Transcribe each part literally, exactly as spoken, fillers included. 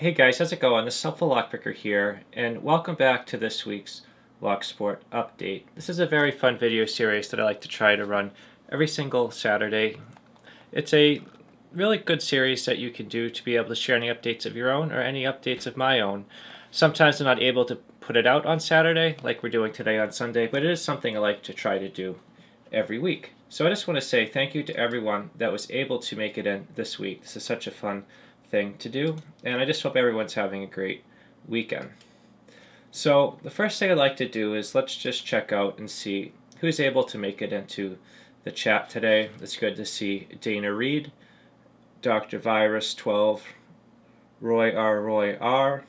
Hey guys, how's it going? This is Helpful Lockpicker here, and welcome back to this week's Locksport update. This is a very fun video series that I like to try to run every single Saturday. It's a really good series that you can do to be able to share any updates of your own or any updates of my own. Sometimes I'm not able to put it out on Saturday like we're doing today on Sunday, but it is something I like to try to do every week. So I just want to say thank you to everyone that was able to make it in this week. This is such a fun thing to do, and I just hope everyone's having a great weekend. So the first thing I'd like to do is let's just check out and see who's able to make it into the chat today. It's good to see Dana Reed, Doctor Virus twelve, Roy R. Roy R.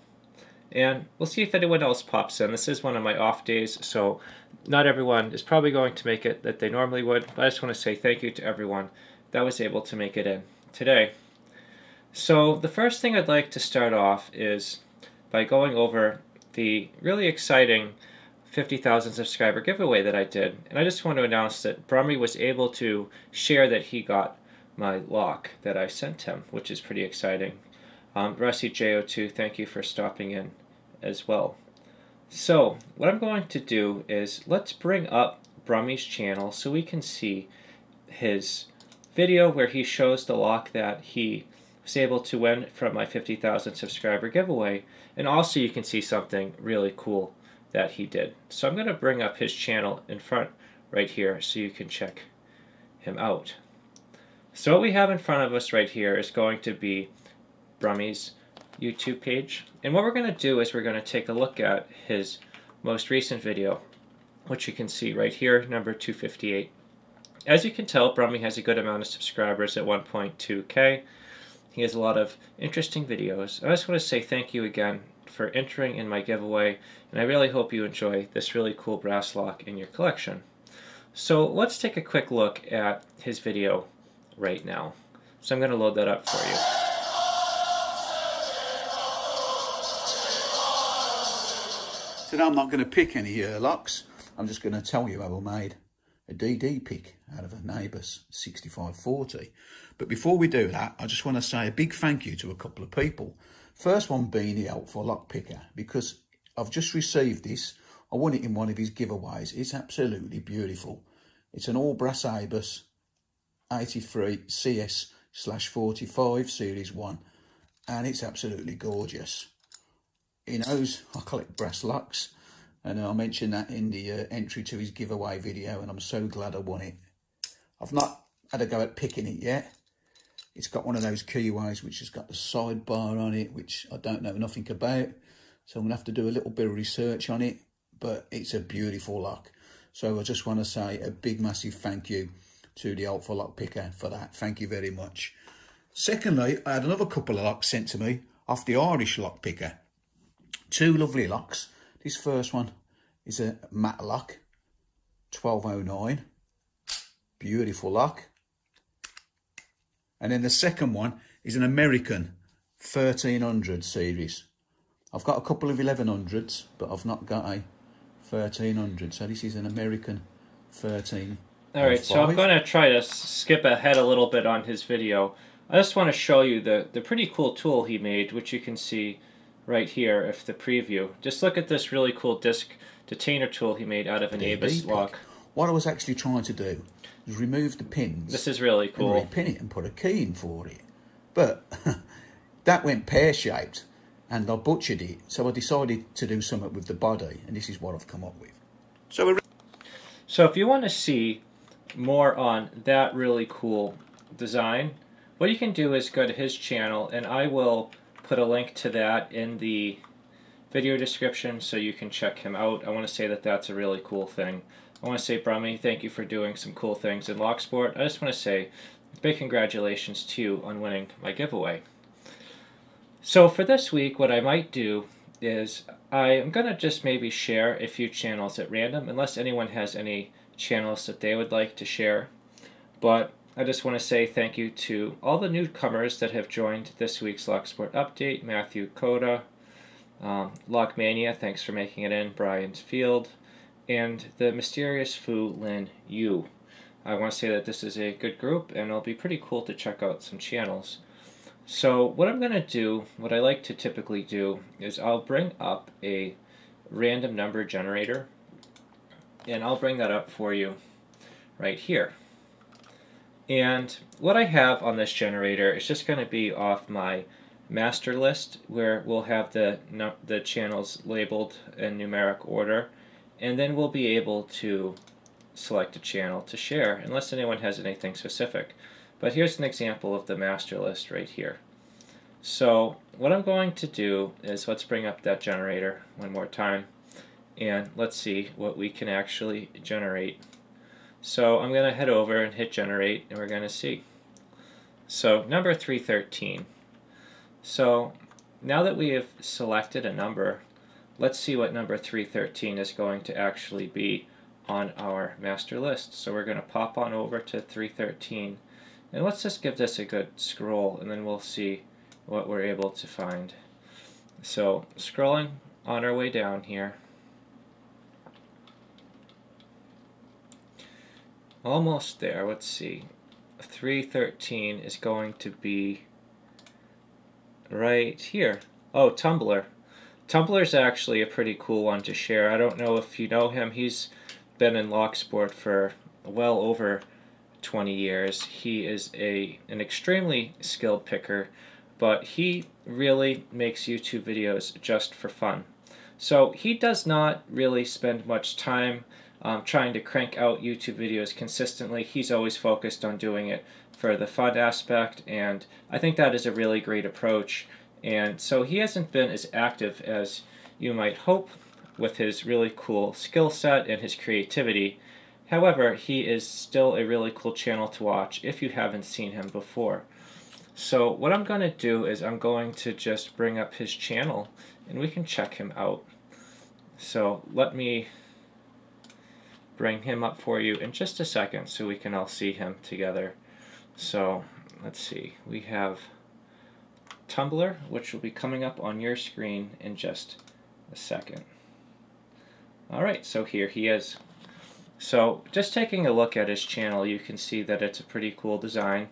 And we'll see if anyone else pops in. This is one of my off days, so not everyone is probably going to make it that they normally would, but I just want to say thank you to everyone that was able to make it in today. So the first thing I'd like to start off is by going over the really exciting fifty thousand subscriber giveaway that I did. And I just want to announce that Brummie was able to share that he got my lock that I sent him, which is pretty exciting. Um, Rusty J zero two, thank you for stopping in as well. So what I'm going to do is let's bring up Brummie's channel so we can see his video where he shows the lock that he able to win from my fifty thousand subscriber giveaway, and also you can see something really cool that he did. So I'm going to bring up his channel in front right here so you can check him out. So what we have in front of us right here is going to be Brummie's YouTube page, and what we're going to do is we're going to take a look at his most recent video, which you can see right here, number two fifty-eight. As you can tell, Brummie has a good amount of subscribers at one point two K. He has a lot of interesting videos. I just want to say thank you again for entering in my giveaway, and I really hope you enjoy this really cool brass lock in your collection. So let's take a quick look at his video right now. So I'm going to load that up for you. So now I'm not going to pick any uh, locks. I'm just going to tell you how I made a D D pick out of an Abus sixty-five forty. But before we do that, I just want to say a big thank you to a couple of people. First one being the Helpful Lockpicker, because I've just received this. I won it in one of his giveaways. It's absolutely beautiful. It's an all brass Abus eighty-three C S slash forty-five series one, and it's absolutely gorgeous. He knows I collect brass locks, and I mentioned that in the uh, entry to his giveaway video, and I'm so glad I won it. I've not had a go at picking it yet. It's got one of those keyways which has got the sidebar on it, which I don't know nothing about. So I'm going to have to do a little bit of research on it, but it's a beautiful lock. So I just want to say a big, massive thank you to the Helpful Lockpicker for that. Thank you very much. Secondly, I had another couple of locks sent to me off the Irish Lockpicker. Two lovely locks. This first one is a Master Lock twelve oh nine, beautiful lock. And then the second one is an American thirteen hundred series. I've got a couple of eleven hundreds, but I've not got a thirteen hundred. So this is an American thirteen. All right, so I'm going to try to skip ahead a little bit on his video. I just want to show you the, the pretty cool tool he made, which you can see right here, if the preview. Just look at this really cool disc detainer tool he made out of an Abus lock. What I was actually trying to do was remove the pins. This is really cool. And repin it and put a key in for it. But that went pear-shaped and I butchered it. So I decided to do something with the body, and this is what I've come up with. So, we're so if you want to see more on that really cool design, what you can do is go to his channel, and I will put a link to that in the video description so you can check him out. I want to say that that's a really cool thing. I want to say, Brummie, thank you for doing some cool things in Locksport. I just want to say big congratulations to you on winning my giveaway. So for this week, what I might do is I'm going to just maybe share a few channels at random, unless anyone has any channels that they would like to share. But I just want to say thank you to all the newcomers that have joined this week's Locksport update. Matthew Koda, um, Lockmania, thanks for making it in, Brian's Field, and the mysterious Fu Lin Yu. I want to say that this is a good group, and it'll be pretty cool to check out some channels. So what I'm going to do, what I like to typically do, is I'll bring up a random number generator, and I'll bring that up for you right here. And what I have on this generator is just going to be off my master list, where we'll have the, the channels labeled in numeric order, and then we'll be able to select a channel to share, unless anyone has anything specific. But here's an example of the master list right here. So what I'm going to do is, let's bring up that generator one more time, and let's see what we can actually generate. So I'm going to head over and hit generate, and we're going to see. So number three thirteen. So now that we have selected a number, let's see what number three thirteen is going to actually be on our master list. So we're going to pop on over to three thirteen, and let's just give this a good scroll, and then we'll see what we're able to find. So scrolling on our way down here, almost there. Let's see, three thirteen is going to be right here. Oh, Tumbler. Tumbler's actually a pretty cool one to share. I don't know if you know him. He's been in Locksport for well over twenty years. He is a an extremely skilled picker, but he really makes YouTube videos just for fun. So he does not really spend much time Um, trying to crank out YouTube videos consistently. He's always focused on doing it for the fun aspect, and I think that is a really great approach. And so he hasn't been as active as you might hope with his really cool skill set and his creativity. However, he is still a really cool channel to watch if you haven't seen him before. So what I'm going to do is I'm going to just bring up his channel, and we can check him out. So let me bring him up for you in just a second so we can all see him together. So let's see, we have Tumbler, which will be coming up on your screen in just a second. Alright, so here he is. So just taking a look at his channel, you can see that it's a pretty cool design,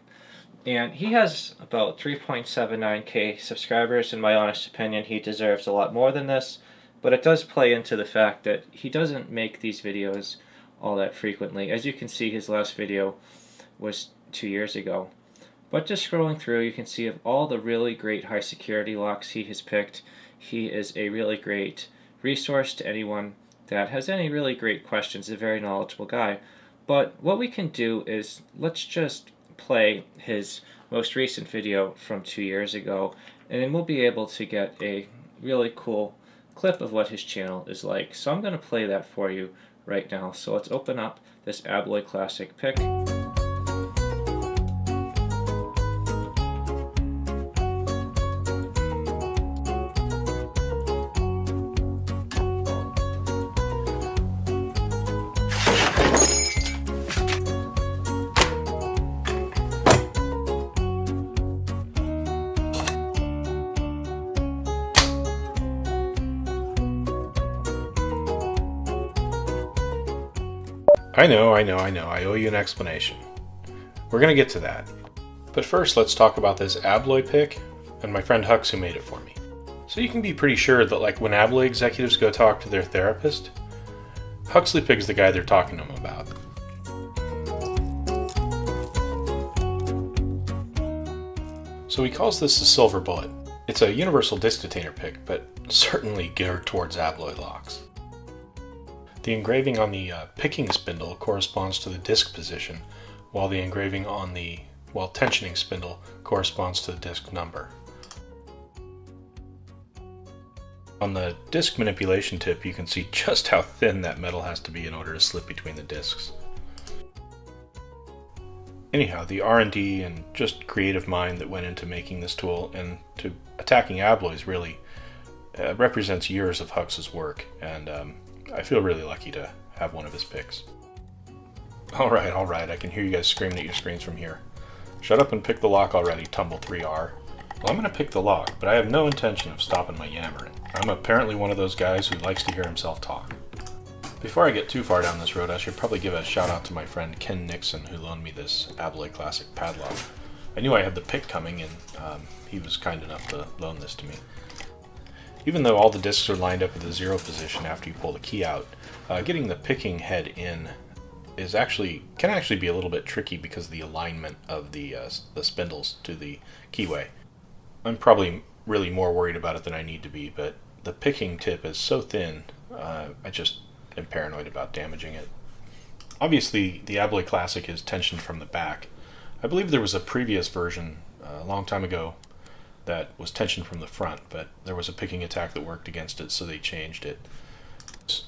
and he has about three point seven nine K subscribers. In my honest opinion, he deserves a lot more than this, but it does play into the fact that he doesn't make these videos all that frequently. As you can see, his last video was two years ago. But just scrolling through, you can see of all the really great high security locks he has picked, he is a really great resource to anyone that has any really great questions. He's a very knowledgeable guy. But what we can do is, let's just play his most recent video from two years ago, and then we'll be able to get a really cool clip of what his channel is like. So I'm going to play that for you right now. So let's open up this Abloy Classic pick. I know, I know, I know, I owe you an explanation. We're going to get to that. But first, let's talk about this Abloy pick and my friend Hux who made it for me. So you can be pretty sure that, like, when Abloy executives go talk to their therapist, Huxley picks the guy they're talking to him about. So he calls this the Silver Bullet. It's a universal disc detainer pick, but certainly geared towards Abloy locks. The engraving on the uh, picking spindle corresponds to the disc position, while the engraving on the while tensioning spindle corresponds to the disc number. On the disc manipulation tip, you can see just how thin that metal has to be in order to slip between the discs. Anyhow, the R and D and just creative mind that went into making this tool and to attacking Abloys really uh, represents years of Hux's work, and um, I feel really lucky to have one of his picks. Alright, alright, I can hear you guys screaming at your screens from here. Shut up and pick the lock already, Tumbl three R. Well, I'm going to pick the lock, but I have no intention of stopping my yammering. I'm apparently one of those guys who likes to hear himself talk. Before I get too far down this road, I should probably give a shout out to my friend Ken Nixon, who loaned me this Abloy Classic padlock. I knew I had the pick coming, and um, he was kind enough to loan this to me. Even though all the discs are lined up at the zero position after you pull the key out, uh, getting the picking head in is actually can actually be a little bit tricky because of the alignment of the uh, the spindles to the keyway. I'm probably really more worried about it than I need to be, but the picking tip is so thin, uh, I just am paranoid about damaging it. Obviously, the Abloy Classic is tensioned from the back. I believe there was a previous version uh, a long time ago that was tensioned from the front, but there was a picking attack that worked against it, so they changed it.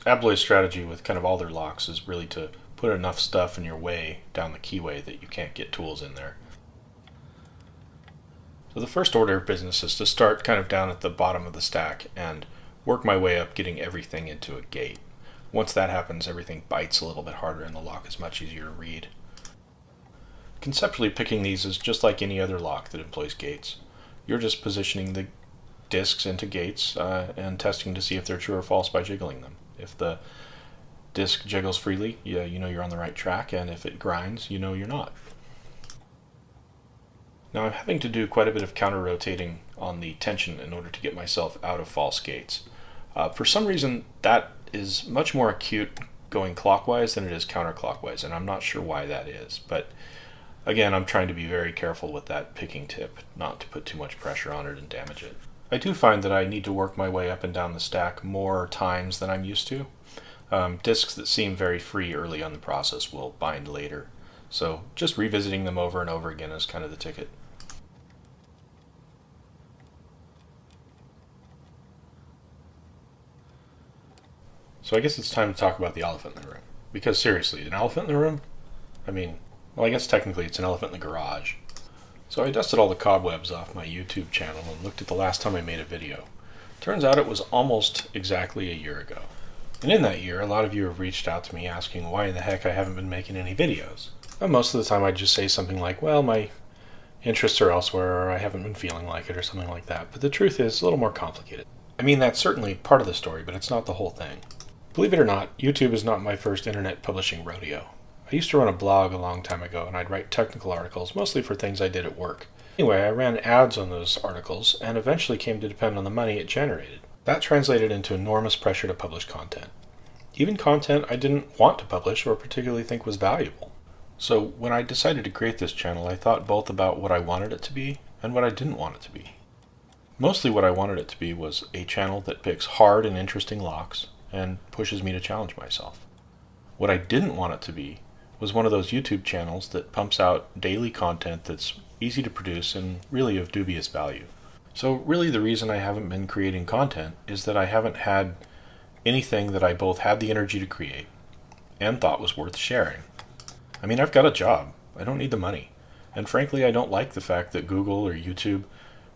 Abloy's strategy with kind of all their locks is really to put enough stuff in your way down the keyway that you can't get tools in there. So the first order of business is to start kind of down at the bottom of the stack and work my way up, getting everything into a gate. Once that happens, everything bites a little bit harder and the lock is much easier to read. Conceptually, picking these is just like any other lock that employs gates. You're just positioning the discs into gates uh, and testing to see if they're true or false by jiggling them. If the disc jiggles freely, yeah, you know you're on the right track, and if it grinds, you know you're not. Now I'm having to do quite a bit of counter-rotating on the tension in order to get myself out of false gates. Uh, for some reason, that is much more acute going clockwise than it is counterclockwise, and I'm not sure why that is, but again, I'm trying to be very careful with that picking tip, not to put too much pressure on it and damage it. I do find that I need to work my way up and down the stack more times than I'm used to. Um, discs that seem very free early on the process will bind later, so just revisiting them over and over again is kind of the ticket. So I guess it's time to talk about the elephant in the room. Because seriously, an elephant in the room? I mean, well, I guess technically it's an elephant in the garage. So I dusted all the cobwebs off my YouTube channel and looked at the last time I made a video. Turns out it was almost exactly a year ago. And in that year, a lot of you have reached out to me asking why in the heck I haven't been making any videos. And most of the time I just say something like, well, my interests are elsewhere, or I haven't been feeling like it, or something like that. But the truth is a little more complicated. I mean, that's certainly part of the story, but it's not the whole thing. Believe it or not, YouTube is not my first internet publishing rodeo. I used to run a blog a long time ago, and I'd write technical articles, mostly for things I did at work. Anyway, I ran ads on those articles, and eventually came to depend on the money it generated. That translated into enormous pressure to publish content. Even content I didn't want to publish or particularly think was valuable. So when I decided to create this channel, I thought both about what I wanted it to be and what I didn't want it to be. Mostly what I wanted it to be was a channel that picks hard and interesting locks, and pushes me to challenge myself. What I didn't want it to be was one of those YouTube channels that pumps out daily content that's easy to produce and really of dubious value. So really the reason I haven't been creating content is that I haven't had anything that I both had the energy to create and thought was worth sharing. I mean, I've got a job. I don't need the money. And frankly, I don't like the fact that Google or YouTube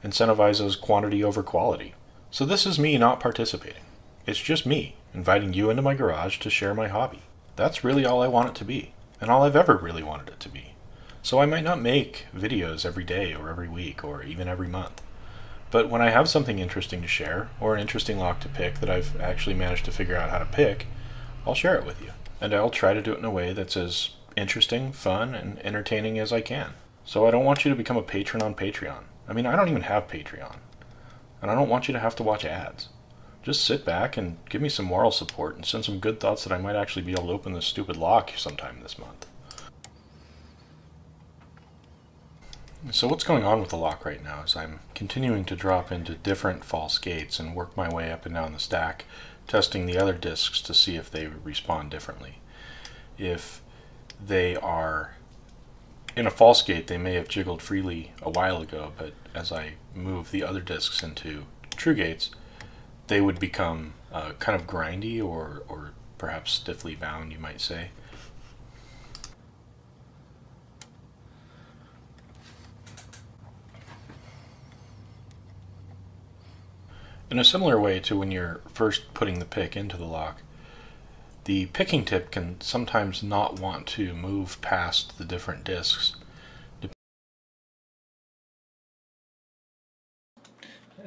incentivizes quantity over quality. So this is me not participating. It's just me inviting you into my garage to share my hobby. That's really all I want it to be, and all I've ever really wanted it to be. So I might not make videos every day or every week or even every month, but when I have something interesting to share or an interesting lock to pick that I've actually managed to figure out how to pick, I'll share it with you. And I'll try to do it in a way that's as interesting, fun, and entertaining as I can. So I don't want you to become a patron on Patreon. I mean, I don't even have Patreon. And I don't want you to have to watch ads. Just sit back and give me some moral support and send some good thoughts that I might actually be able to open this stupid lock sometime this month. So what's going on with the lock right now is I'm continuing to drop into different false gates and work my way up and down the stack, testing the other discs to see if they respond differently. If they are in a false gate, they may have jiggled freely a while ago, but as I move the other discs into true gates, they would become uh, kind of grindy or, or perhaps stiffly bound, you might say. In a similar way to when you're first putting the pick into the lock, the picking tip can sometimes not want to move past the different discs.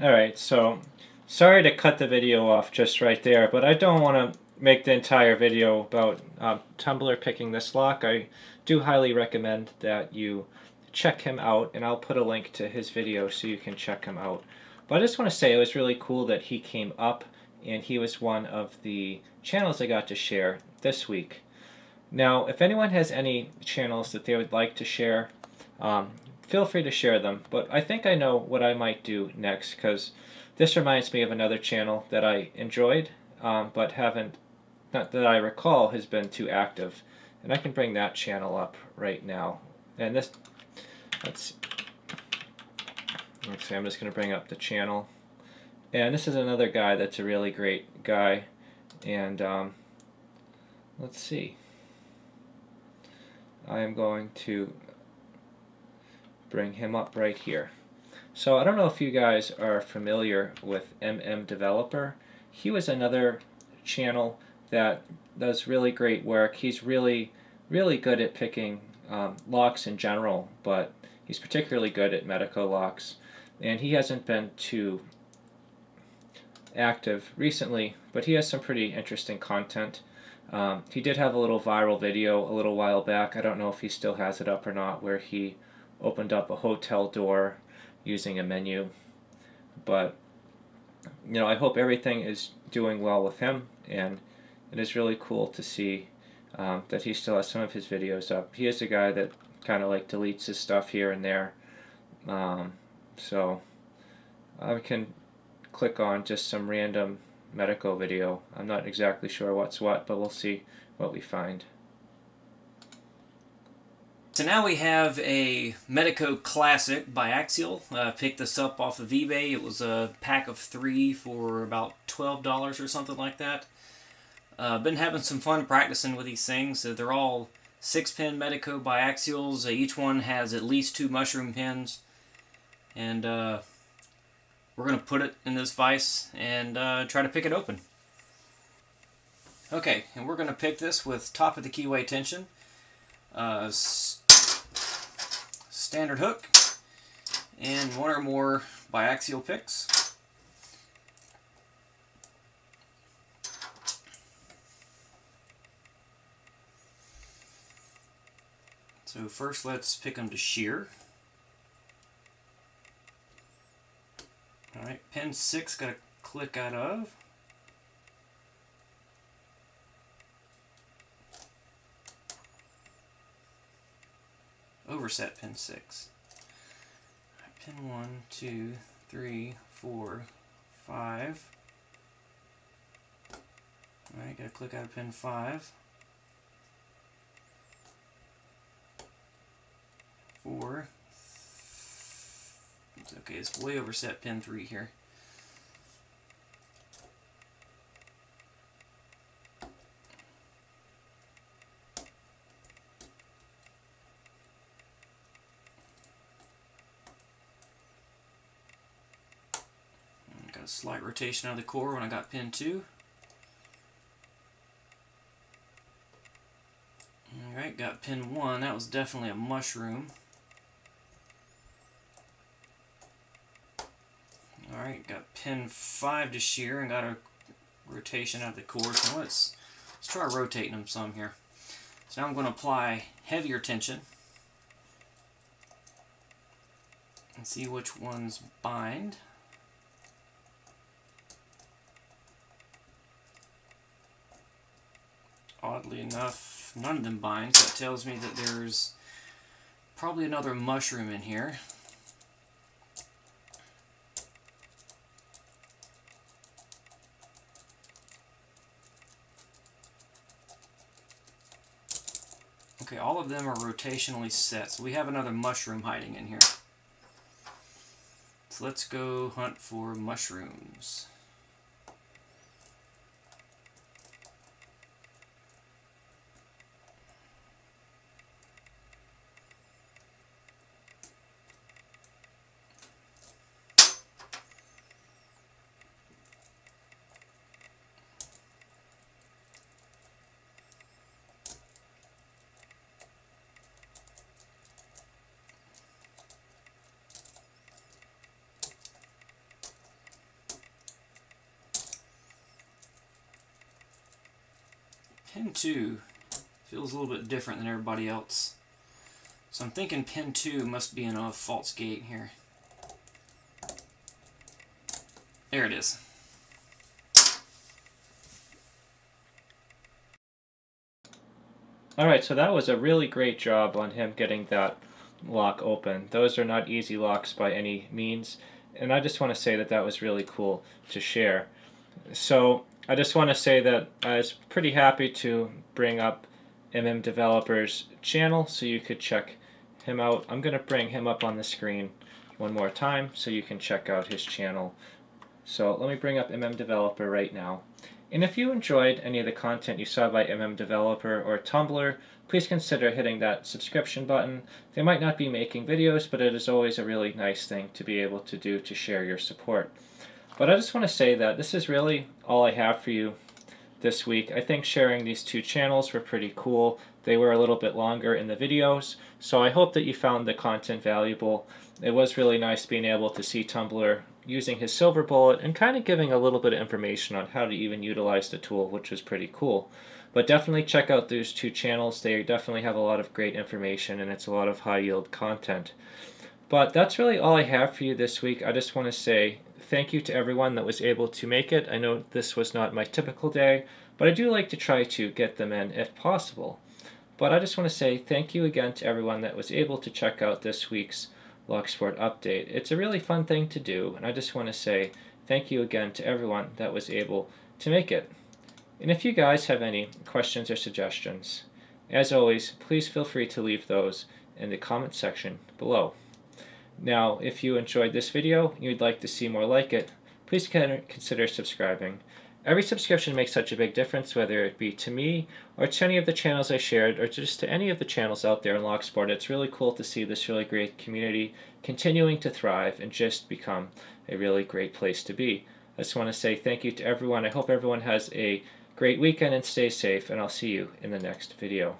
All right, so sorry to cut the video off just right there, but I don't want to make the entire video about um, Tumbl three picking this lock. I do highly recommend that you check him out, and I'll put a link to his video so you can check him out. But I just want to say it was really cool that he came up, and he was one of the channels I got to share this week. Now, if anyone has any channels that they would like to share, um, feel free to share them. But I think I know what I might do next, because this reminds me of another channel that I enjoyed, um, but haven't, not that I recall, has been too active. And I can bring that channel up right now. And this, let's, let's see, I'm just going to bring up the channel. And this is another guy that's a really great guy. And um, let's see. I am going to bring him up right here. So I don't know if you guys are familiar with MMDeveloper. He was another channel that does really great work. He's really, really good at picking um, locks in general, but he's particularly good at Medeco locks. And he hasn't been too active recently, but he has some pretty interesting content. Um, he did have a little viral video a little while back, I don't know if he still has it up or not, where he opened up a hotel door using a menu. But, you know, I hope everything is doing well with him, and it is really cool to see um, that he still has some of his videos up. He is a guy that kind of like deletes his stuff here and there, um, so I can click on just some random Medeco video. I'm not exactly sure what's what, but we'll see what we find. So now we have a Medeco Classic biaxial. I uh, picked this up off of eBay. It was a pack of three for about twelve dollars or something like that. Uh, been having some fun practicing with these things. So they're all six-pin Medeco biaxials. Uh, each one has at least two mushroom pins. And uh, we're going to put it in this vise and uh, try to pick it open. Okay, and we're going to pick this with top of the keyway tension, uh, standard hook, and one or more biaxial picks. So first let's pick them to shear. Alright, pin six got to click out of. Overset pin six. All right, pin one, two, three, four, five. Alright, got to click out of pin five. Four. Okay, it's way overset pin three here. And got a slight rotation of the core when I got pin two. Alright, got pin one. That was definitely a mushroom. Alright, got pin five to shear and got a rotation out of the core, so let's, let's try rotating them some here. So now I'm going to apply heavier tension and see which ones bind. Oddly enough, none of them bind, so that tells me that there's probably another mushroom in here. Okay, all of them are rotationally set, so we have another mushroom hiding in here. So let's go hunt for mushrooms. Pin two feels a little bit different than everybody else. So I'm thinking pin two must be in a false gate here. There it is. Alright, so that was a really great job on him getting that lock open. Those are not easy locks by any means, and I just want to say that that was really cool to share. So I just want to say that I was pretty happy to bring up MMDeveloper's channel so you could check him out. I'm going to bring him up on the screen one more time so you can check out his channel. So let me bring up MMDeveloper right now. And if you enjoyed any of the content you saw by MMDeveloper or Tumbler, please consider hitting that subscription button. They might not be making videos, but it is always a really nice thing to be able to do to share your support. But I just want to say that this is really all I have for you this week. I think sharing these two channels were pretty cool. They were a little bit longer in the videos, so I hope that you found the content valuable. It was really nice being able to see Tumbler using his silver bullet and kind of giving a little bit of information on how to even utilize the tool, which was pretty cool. But definitely check out those two channels. They definitely have a lot of great information, and it's a lot of high-yield content. But that's really all I have for you this week. I just want to say thank you to everyone that was able to make it. I know this was not my typical day, but I do like to try to get them in if possible. But I just want to say thank you again to everyone that was able to check out this week's Locksport update. It's a really fun thing to do, and I just want to say thank you again to everyone that was able to make it. And if you guys have any questions or suggestions, as always, please feel free to leave those in the comment section below. Now, if you enjoyed this video and you'd like to see more like it, please consider subscribing. Every subscription makes such a big difference, whether it be to me or to any of the channels I shared or just to any of the channels out there in Locksport. It's really cool to see this really great community continuing to thrive and just become a really great place to be. I just want to say thank you to everyone. I hope everyone has a great weekend and stay safe, and I'll see you in the next video.